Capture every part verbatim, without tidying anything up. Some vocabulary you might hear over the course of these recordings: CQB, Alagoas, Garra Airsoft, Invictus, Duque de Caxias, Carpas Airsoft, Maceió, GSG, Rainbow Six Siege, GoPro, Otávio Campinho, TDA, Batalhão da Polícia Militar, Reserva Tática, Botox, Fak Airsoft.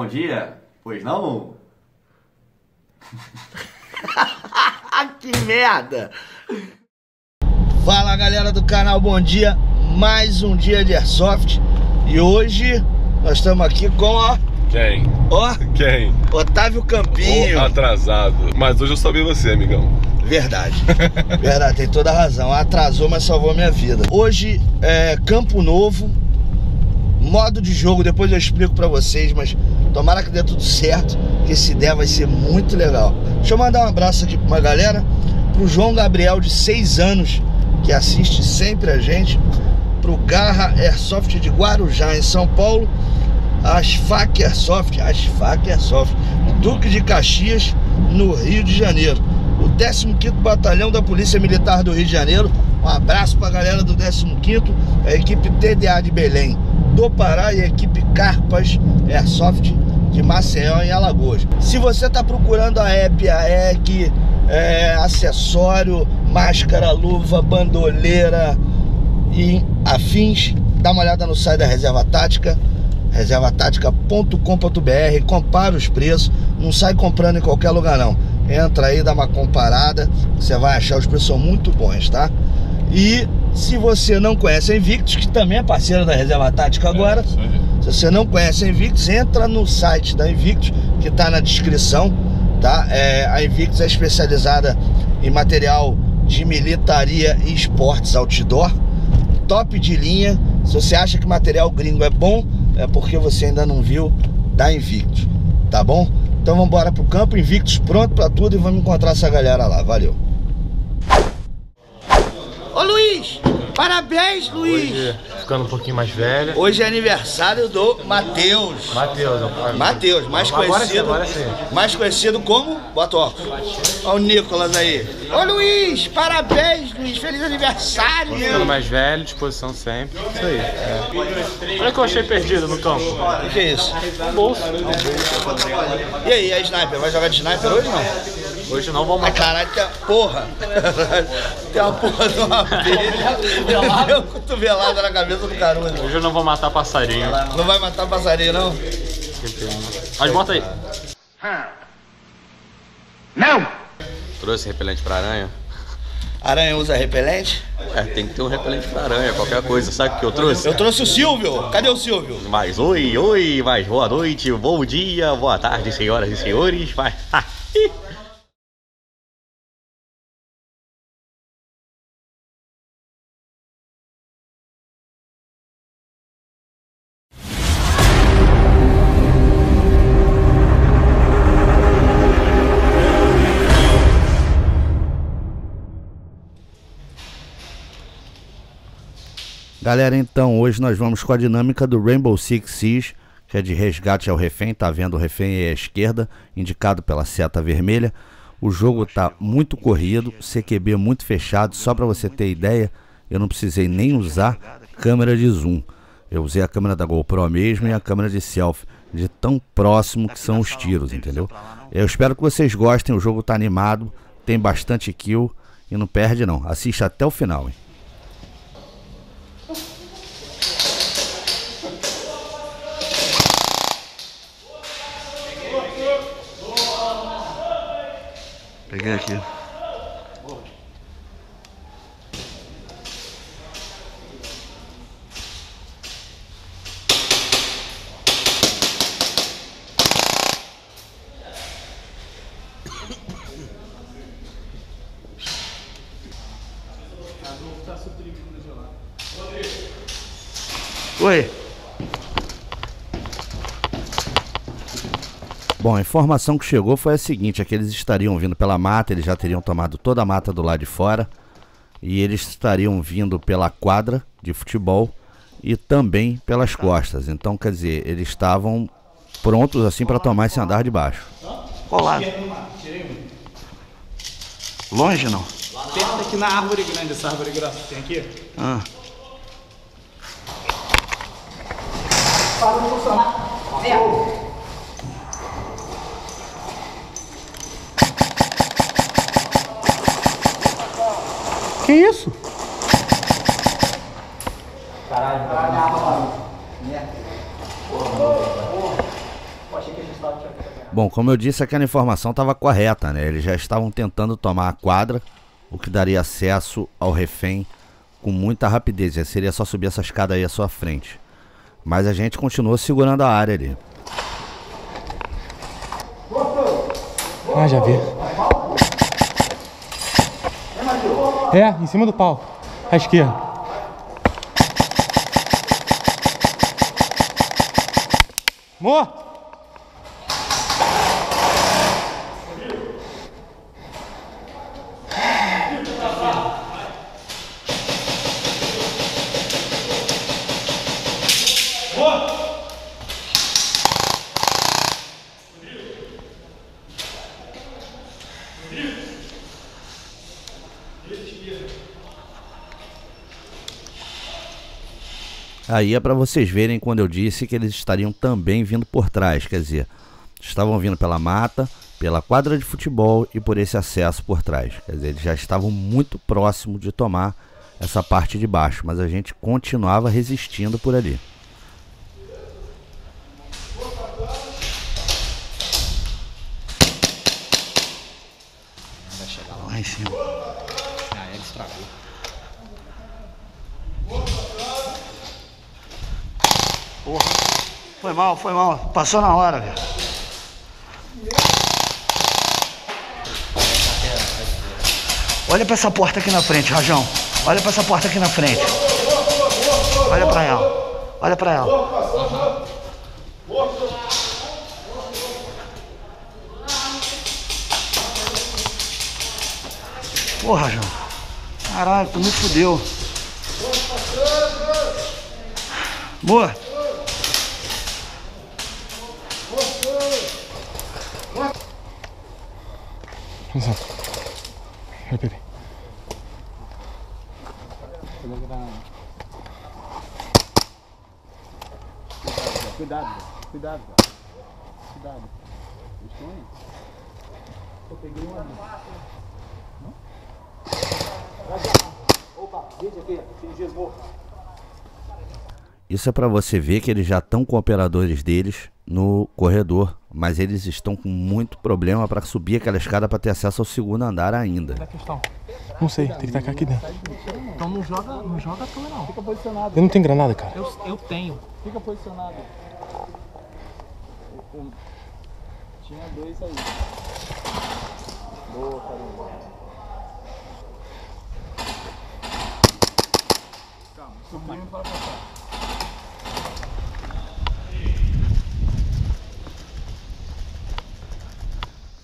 Bom dia, pois não? Que merda! Fala galera do canal, bom dia! Mais um dia de Airsoft. E hoje nós estamos aqui com a... Quem? Ó! Quem? Otávio Campinho! O atrasado! Mas hoje eu salvei você, amigão. Verdade, verdade, tem toda a razão. Atrasou, mas salvou a minha vida. Hoje é Campo Novo, modo de jogo, depois eu explico pra vocês, mas tomara que dê tudo certo, que se der vai ser muito legal. Deixa eu mandar um abraço aqui pra uma galera, pro João Gabriel de seis anos, que assiste sempre a gente, pro Garra Airsoft de Guarujá, em São Paulo, as Fak Airsoft, as Fak Airsoft, Duque de Caxias, no Rio de Janeiro, o décimo quinto Batalhão da Polícia Militar do Rio de Janeiro, um abraço pra galera do décimo quinto, a equipe T D A de Belém, do Pará e a equipe Carpas Airsoft de Maceió em Alagoas. Se você tá procurando a E P, a E C, é, acessório, máscara, luva, bandoleira e afins, dá uma olhada no site da Reserva Tática, reserva tática ponto com ponto br, compara os preços, não sai comprando em qualquer lugar não. Entra aí, dá uma comparada, você vai achar os preços são muito bons, tá? E se você não conhece a Invictus, que também é parceira da Reserva Tática agora, é, se você não conhece a Invictus, entra no site da Invictus, que está na descrição, tá? É, a Invictus é especializada em material de militaria e esportes outdoor, top de linha. Se você acha que material gringo é bom, é porque você ainda não viu da Invictus, tá bom? Então vamos embora pro campo, Invictus pronto para tudo e vamos encontrar essa galera lá, valeu! Ô Luiz, parabéns Luiz! Hoje, ficando um pouquinho mais velha. Hoje é aniversário do Matheus. Matheus, Matheus, mais agora conhecido. Agora sim, agora sim. Mais conhecido como Botox. Olha o Nicolas aí. Ô Luiz, parabéns Luiz, feliz aniversário! Tô ficando mais velho, disposição sempre. Isso aí. É. Olha o que eu achei perdido no campo. O que é isso? Um bolso. E aí, a sniper? Vai jogar de sniper hoje ou não? Hoje não vamos matar. Caralho, tem a porra. Tem uma porra de uma abelha. Eu dei uma cotovelada na cabeça do caralho. Hoje eu não vou matar passarinho. Não vai matar passarinho, não? Mas bota aí. Não! Trouxe repelente pra aranha. Aranha usa repelente? É, tem que ter um repelente pra aranha, qualquer coisa. Sabe o que eu trouxe? Eu trouxe o Silvio. Cadê o Silvio? Mas oi, oi, mas boa noite, bom dia, boa tarde, senhoras e senhores. Mas... Galera, então hoje nós vamos com a dinâmica do Rainbow Six Siege, que é de resgate ao refém, tá vendo o refém aí à esquerda, indicado pela seta vermelha. O jogo tá muito corrido, C Q B muito fechado, só para você ter ideia, eu não precisei nem usar câmera de zoom. Eu usei a câmera da GoPro mesmo e a câmera de selfie, de tão próximo que são os tiros, entendeu? Eu espero que vocês gostem, o jogo tá animado, tem bastante kill e não perde não, assiste até o final, hein? Peguei aqui. Oi. Bom, a informação que chegou foi a seguinte, é que eles estariam vindo pela mata, eles já teriam tomado toda a mata do lado de fora e eles estariam vindo pela quadra de futebol e também pelas costas. Então, quer dizer, eles estavam prontos assim para tomar esse andar de baixo. Qual lado? Longe não? Perto aqui na árvore grande, essa árvore grossa que tem aqui. Ah. Para de funcionar. É. Que isso? Caralho, caralho. Merda. Porra, porra. Poxa, Bom, como eu disse, aquela informação estava correta, né? Eles já estavam tentando tomar a quadra, o que daria acesso ao refém com muita rapidez. Já seria só subir essa escada aí à sua frente. Mas a gente continuou segurando a área ali. Ah, já vi. É, em cima do pau. À esquerda. Morto! Aí é para vocês verem quando eu disse que eles estariam também vindo por trás, quer dizer, estavam vindo pela mata, pela quadra de futebol e por esse acesso por trás. Quer dizer, eles já estavam muito próximo de tomar essa parte de baixo, mas a gente continuava resistindo por ali. Vai chegar lá em cima. Ah, ele estragou. Porra. Foi mal, foi mal. Passou na hora, velho. Olha pra essa porta aqui na frente, Rajão. Olha pra essa porta aqui na frente. Olha pra ela. Olha pra ela. Porra, Rajão. Caralho, tu me fudeu. Boa. Cuidado, cuidado, cuidado. Eu peguei uma. Opa, gente aqui, tem desvio. Isso é para você ver que eles já estão com operadores deles no corredor, mas eles estão com muito problema para subir aquela escada para ter acesso ao segundo andar ainda. Não sei, tem que tacar aqui dentro. Então não joga, não joga a câmera não. Fica posicionado. Eu não tenho granada, cara. Eu, eu tenho. Fica posicionado. Um. Tinha dois aí. Boa, cara. Calma, subindo para passar.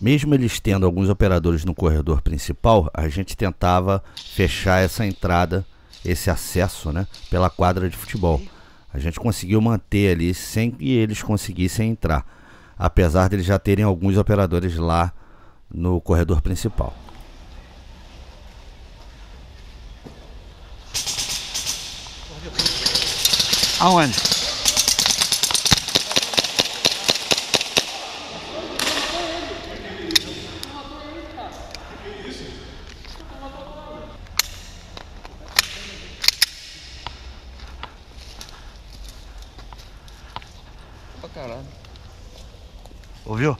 Mesmo eles tendo alguns operadores no corredor principal, a gente tentava fechar essa entrada, esse acesso, né, pela quadra de futebol. A gente conseguiu manter ali sem que eles conseguissem entrar, apesar de eles já terem alguns operadores lá no corredor principal. Aonde? Caralho. Ouviu?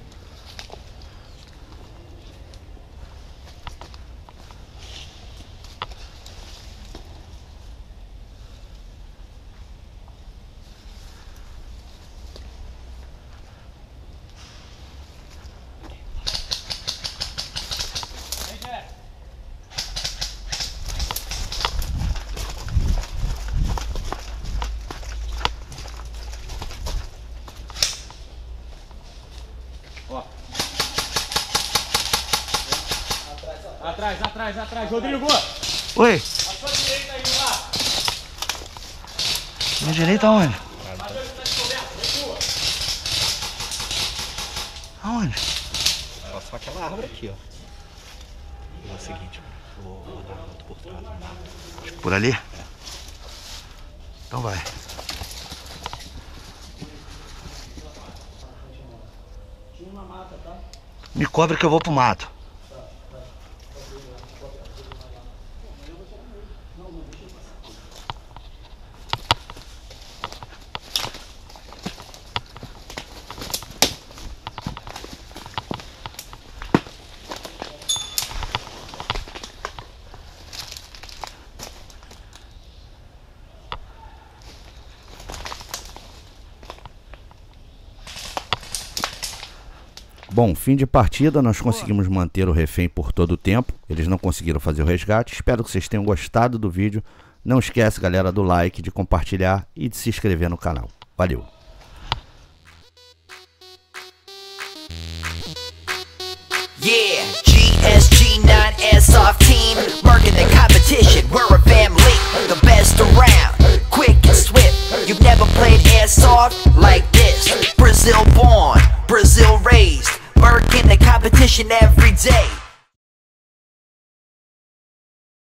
Atrás, atrás, atrás. Rodrigo! Oi! A sua direita aí, lá! Minha direita aonde? Aonde? Passou aquela árvore aqui, ó. É o seguinte, vou rodar a moto por trás. Por ali? É. Então vai. Me cobre que eu vou pro mato. Bom, fim de partida, nós conseguimos manter o refém por todo o tempo. Eles não conseguiram fazer o resgate. Espero que vocês tenham gostado do vídeo. Não esquece, galera, do like, de compartilhar e de se inscrever no canal. Valeu! Yeah, G S G not airsoft team, marking the competition, we're a family, the best around, quick and swift, you've never played airsoft like this, Brazil born, Brazil raised, marking the competition every day.